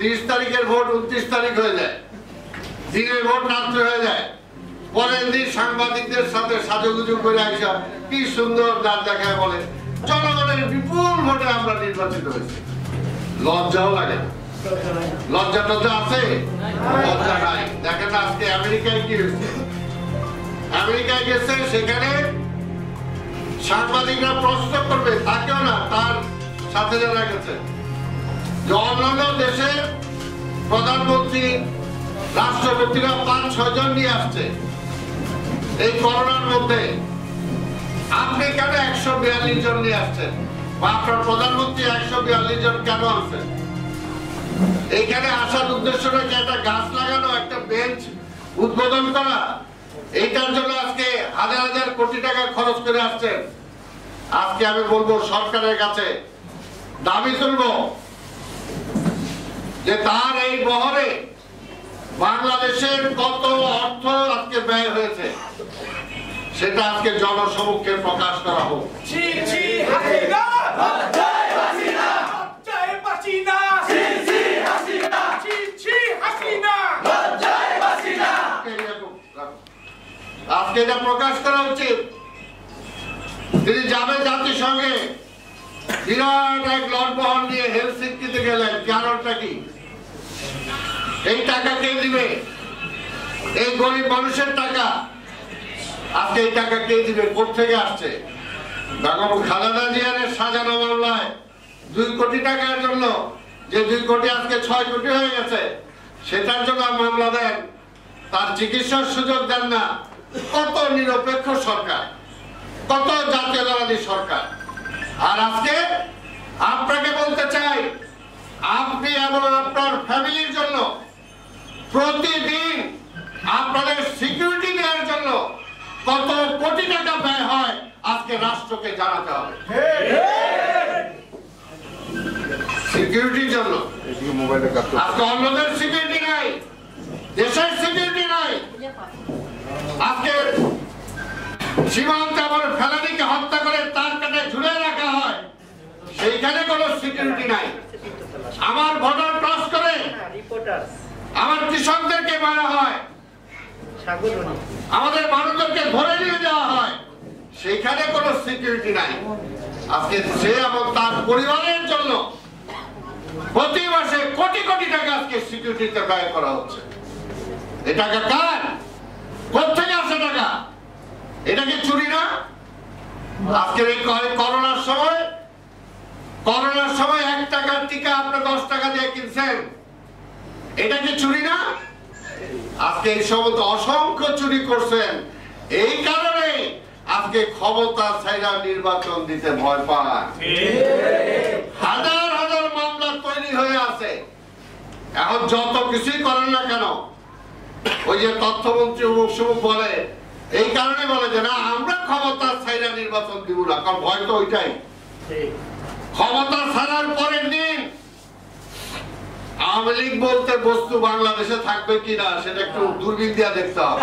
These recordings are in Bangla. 30 तारीखेर भोट 29 तारीख हो जाए दिने भोट रात्रे हो जाए পরের দিন সাংবাদিকদের সাথে সাজুগুজু করে আইসা কি সুন্দর দাঁত দেখায় বলে জনগণের বিপুল ভোটে আমরা নির্বাচিত হয়েছি। লজ্জাও লাগে না। লজ্জা টজ্জা আছে? লজ্জা নাই। দেখেন আজকে আমেরিকায় কি হয়েছে, আমেরিকায় গেছে সেখানে সাংবাদিকরা প্রশ্ন করবে তাকেও না তার সাথে যারা গেছে যে অন্যান্য দেশের প্রধানমন্ত্রী রাষ্ট্রপতিরা 5-6 জন নিয়ে আসছে এই করোনার মধ্যে, আপনি কেন 142 জন নিয়ে আসছেন বা আপনার প্রধানমন্ত্রী 142 জন কেন আসছেন? এইখানে আসার উদ্দেশ্যটা কি একটা গাছ লাগানো, একটা বেঞ্চ উদ্বোধন করা? এইটার জন্য আজকে হাজার হাজার কোটি টাকা খরচ করে আসছেন। আজকে আমি বলবো সরকারের কাছে দাবি তুলবো যে তার এই বহরে বাংলাদেশের কত অর্থ আজকে ব্যয় হয়েছে সেটা আজকে জনসমক্ষে প্রকাশ করা হোক। আজকে এটা প্রকাশ করা উচিত। তিনি যাবেন জাতিসংঘে বিরাট এক লটবহর নিয়ে হেলসিঙ্কিতে গেলেন, কারণটা কি? এই টাকা কে দিবে? এই গরিব মানুষের টাকা। আজকে এই টাকা কে দিবে? কোথা থেকে আসছে? বেগম খালেদা জিয়ার সাজানো মামলায় 2 কোটি টাকার জন্য যে 2 কোটি আজকে 6 কোটি হয়ে গেছে সেটার জন্য মামলা দেন, তার চিকিৎসার সুযোগ দেন না। কত নিরপেক্ষ সরকার, কত জাতীয়তাবাদী সরকার। আর আজকে আপনাকে বলতে চাই, আপনি এবং আপনার ফ্যামিলির জন্য প্রতিদিন আপনাদের সিকিউরিটি দেওয়ার জন্য কত কোটি টাকা ব্যয় হয় আজকে রাষ্ট্রকে জানাতে হবে। সিকিউরিটির জন্য আজকে অন্যদের সিকিউরিটি নাই, দেশের সিকিউরিটি নাই। আজকে সীমান্তে আমার ফেলানিকে হত্যা করে তার কাছে ঝুলে রাখা হয়, সেইখানে কোনো সিকিউরিটি নাই। আমার বর্ডার ক্রস করে আমার কৃষকদেরকে মারা হয়, আমাদের মানুষদেরকে ধরে নিয়ে যাওয়া হয়, সেইখানে কোনো সিকিউরিটি নাই। আজকে সে এবং তার পরিবারের জন্য প্রতি মাসে কোটি কোটি টাকা আজকে সিকিউরিটিতে ব্যয় করা হচ্ছে। এ টাকা কার? কোথেকে আসে টাকা? এটা কি চুরি না? আজকের এই করোনার সময়, করোনার সময় 1 টাকার টিকা আপনি 10 টাকা দিয়ে কিনছেন, এটা কি চুরি না? আজকে এই সমস্ত অসংখ্য চুরি করছেন, এই কারণে আজকে ক্ষমতা ছাইরা নির্বাচন দিতে ভয় পান। হাজার হাজার মামলা তৈরি হয়ে আছে। এখন যত কিছুই করেন না কেন, ওই যে তথ্যমন্ত্রী অমুক বলে, এই কারণে বলে যে না আমরা ক্ষমতা ছাইরা নির্বাচন দিব না, কারণ ভয় তো ওইটাই। ক্ষমতা ছাড়ার পরের দিন আওয়ামী লীগ বলতে বস্তু বাংলাদেশে থাকবে কিনা সেটা একটু দূরবীন দিয়ে দেখতে হবে।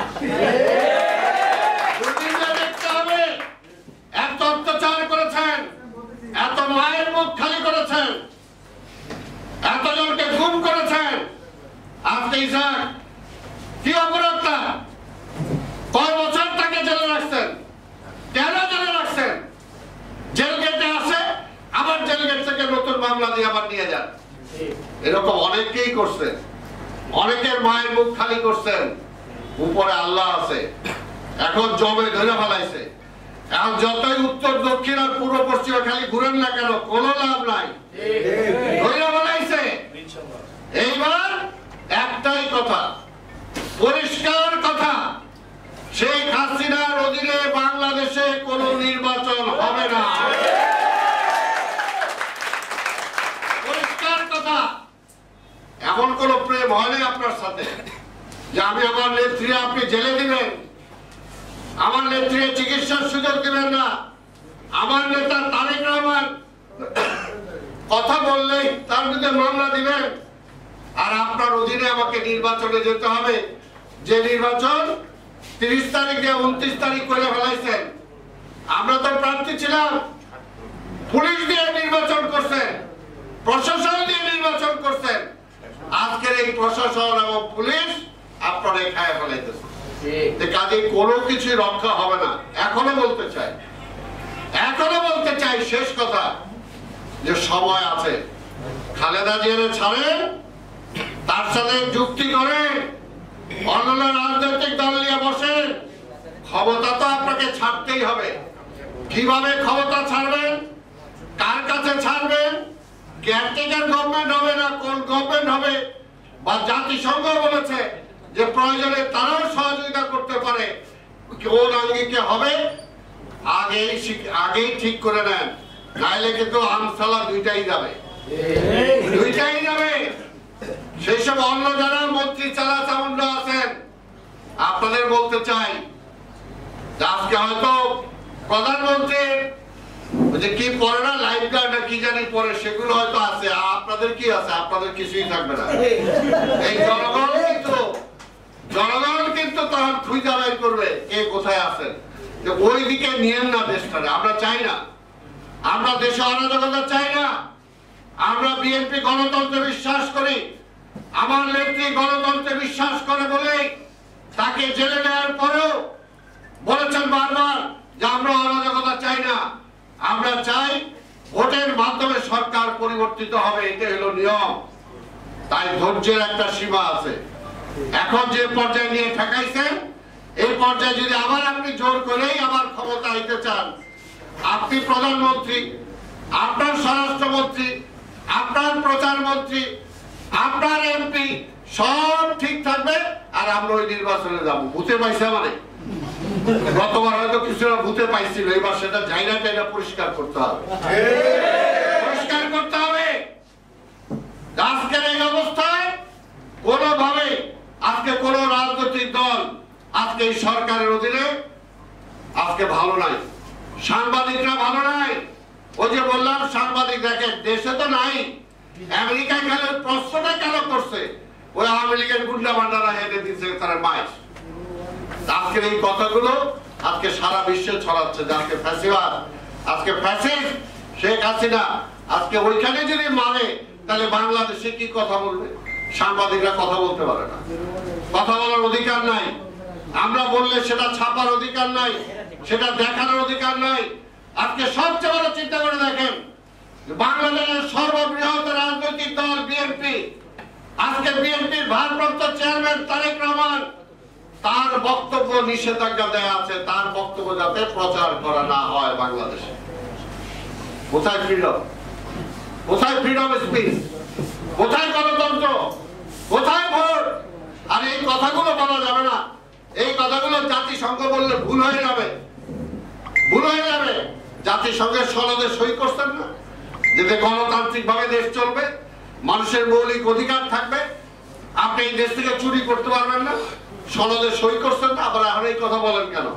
দূরবীন দিয়ে দেখতে হবে। এত অত্যাচার করেছেন, এত মায়ের মুখ খালি করেছেন, এতজনকে গুম করেছেন, আপনি স্যার কি অপরাধটা? কয় বছর তাকে জেলে রাখছেন? কেন জেলে রাখছেন? জেল গেটে আসে আবার জেল গেট থেকে নতুন মামলা দিয়ে আবার নিয়ে যান। এরকম অনেকেই করছেন, অনেকের মায়ের মুখ খালি করছেন। উপরে আল্লাহ আছে, এখন জমে ধরে ফেলাইছে। এখন যতই উত্তর দক্ষিণ আর পূর্ব পশ্চিমে খালি ঘুরেন না কেন কোনো লাভ নাই, ধরে ফেলাইছে। এইবার একটাই কথা, পরিষ্কার কথা, শেখ হাসিনার অধীনে বাংলাদেশে কোনো নির্বাচন হবে না। এমন কোন প্রেম হয় না আপনার সাথে যে আমি আমার নেত্রী আপনি জেলে দিবেন, আমার নেত্রী চিকিৎসার সুযোগ দিবেন না, আমার নেতা তারেক রহমান কথা বললেই তার বিরুদ্ধে মামলা দিবেন, আর আপনার অধীনে আমাকে নির্বাচনে যেতে হবে। যে নির্বাচন 30 তারিখ দিয়ে 29 তারিখ করে ফেলাইছেন, আমরা তো প্রার্থী ছিলাম। পুলিশ দিয়ে নির্বাচন করছেন, প্রশাসন দিয়ে নির্বাচন করছেন, প্রশাসন এবং পুলিশ আপনাদের খায় ফেলাইতেছে। কাজে কোনো কিছু রক্ষা হবে না। এখনো বলতে চাই শেষ কথা, যে সময় আছে, খালেদা জিয়াকে ছাড়েন, তার সাথে যুক্তি করেন, অন্যান্য রাজনৈতিক দল নিয়ে বসেন। ক্ষমতা তো আপনাকে ছাড়তেই হবে। কিভাবে ক্ষমতা ছাড়বেন, কার কাছে ছাড়বেন, কেয়ারটেকার গভর্নমেন্ট হবে না কোন গভর্নমেন্ট হবে, বা জাতিসংঘ বলেছে যে প্রয়োজনে তারাও সহযোগিতা করতে পারে, কোন আঙ্গিকে হবে আগেই ঠিক করে নেন। নাইলে কিন্তু আমসালা দুইটাই যাবে। সেই সব অন্য যারা মন্ত্রী চালা চামুন্ড আছেন, আপনাদের বলতে চাই, আজকে হয়তো প্রধানমন্ত্রীর যে কি পরে না লাইফ গার্ড কি জানি পরে, সেগুলো হয়তো আছে। আপনাদের কি আছে? আপনাদের কিছুই থাকবে না। এই জনগণ কিন্তু তখন খুঁজা বাই করবে কে কোথায় আছেন। ওই দিকে নিয়েন না দেশটা। আমরা চাই না, আমরা দেশে অরাজকতা চাই না। আমরা বিএনপি গণতন্ত্রে বিশ্বাস করি। আমার নেত্রী গণতন্ত্রে বিশ্বাস করে বলেই তাকে জেলে নেওয়ার পরেও বলেছেন বারবার যে আমরা অরাজকতা চাই না। আমরা চাই ভোটের মাধ্যমে সরকার পরিবর্তিত হবে, এটা হলো নিয়ম। তাই ধৈর্যের একটা সীমা আছে। এখন যে পর্যায়ে নিয়ে ঠেকাইছেন, এই পর্যায়ে যদি আবার আপনি জোর করেই আবার ক্ষমতা আনতে চান, আপনি প্রধানমন্ত্রী, আপনার স্বরাষ্ট্রমন্ত্রী, আপনার প্রচার মন্ত্রী, আপনার এমপি সব ঠিক থাকবে, আর আমরা ওই নির্বাচনে যাবো। ভূতে পাইছে মানে গতবার হয়তো কিছুটা ভূতে পাইছিল, এবার সেটা জায়গা টাইগা পরিষ্কার করতে হবে। আজকের এই অবস্থায় কোনোভাবে আজকে কোন রাজনৈতিক দল আজকে এই সরকারের অধীনে আজকে ভালো নাই, সাংবাদিকরা ভালো নাই। ওই যে বললাম সাংবাদিক দেখেন দেশে তো নাই, আমেরিকায় গেলে প্রশ্নটা কেন করছে ওই আওয়ামী লীগের গুন্ডা ভান্ডারা হেঁটে দিচ্ছে তারা মাইস। আজকের এই কথাগুলো আজকে সারা বিশ্বে ছড়াচ্ছে। আজকে ফ্যাসিবাদ, আজকে ফ্যাসিস্ট শেখ হাসিনা আজকে ওইখানে যদি মানে, তাহলে বাংলাদেশে কি কথা বলবে? সাংবাদিকরা কথা বলতে পারে না, কথা বলার অধিকার নাই। আমরা বললে সেটা ছাপার অধিকার নাই, সেটা দেখানোর অধিকার নাই। আজকে সবচেয়ে বড় চিন্তা করে দেখেন, বাংলাদেশের সর্ববৃহৎ রাজনৈতিক দল বিএনপি, আজকে বিএনপির ভারপ্রাপ্ত চেয়ারম্যান তারেক রহমান তার বক্তব্য নিষেধাজ্ঞা দেয়া আছে, তার বক্তব্য যাতে প্রচার করা না হয় বাংলাদেশে। কোথায় ফ্রিডম? কোথায় ফ্রিডম স্পিচ? কোথায় গণতন্ত্র? কোথায় ভোট? আর এই কথাগুলো বলা যাবে না। এই কথাগুলো জাতিসংঘ বললে ভুল হয়ে যাবে। জাতিসংঘের সনদে সই করছেন না, যাতে গণতান্ত্রিক ভাবে দেশ চলবে, মানুষের মৌলিক অধিকার থাকবে, আপনি এই দেশ থেকে চুরি করতে পারবেন না। সনদে সই করছেন না, আবার এখন এই কথা বলেন কেন?